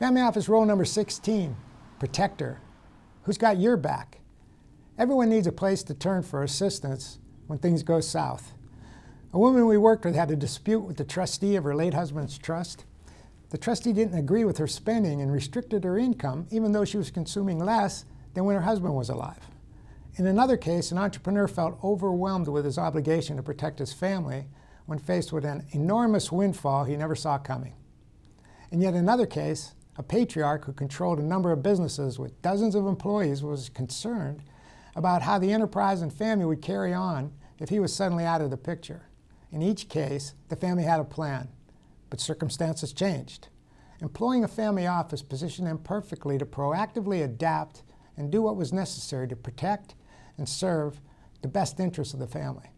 Family office rule number 16, protector. Who's got your back? Everyone needs a place to turn for assistance when things go south. A woman we worked with had a dispute with the trustee of her late husband's trust. The trustee didn't agree with her spending and restricted her income, even though she was consuming less than when her husband was alive. In another case, an entrepreneur felt overwhelmed with his obligation to protect his family when faced with an enormous windfall he never saw coming. In yet another case, a patriarch who controlled a number of businesses with dozens of employees was concerned about how the enterprise and family would carry on if he was suddenly out of the picture. In each case, the family had a plan, but circumstances changed. Employing a family office positioned them perfectly to proactively adapt and do what was necessary to protect and serve the best interests of the family.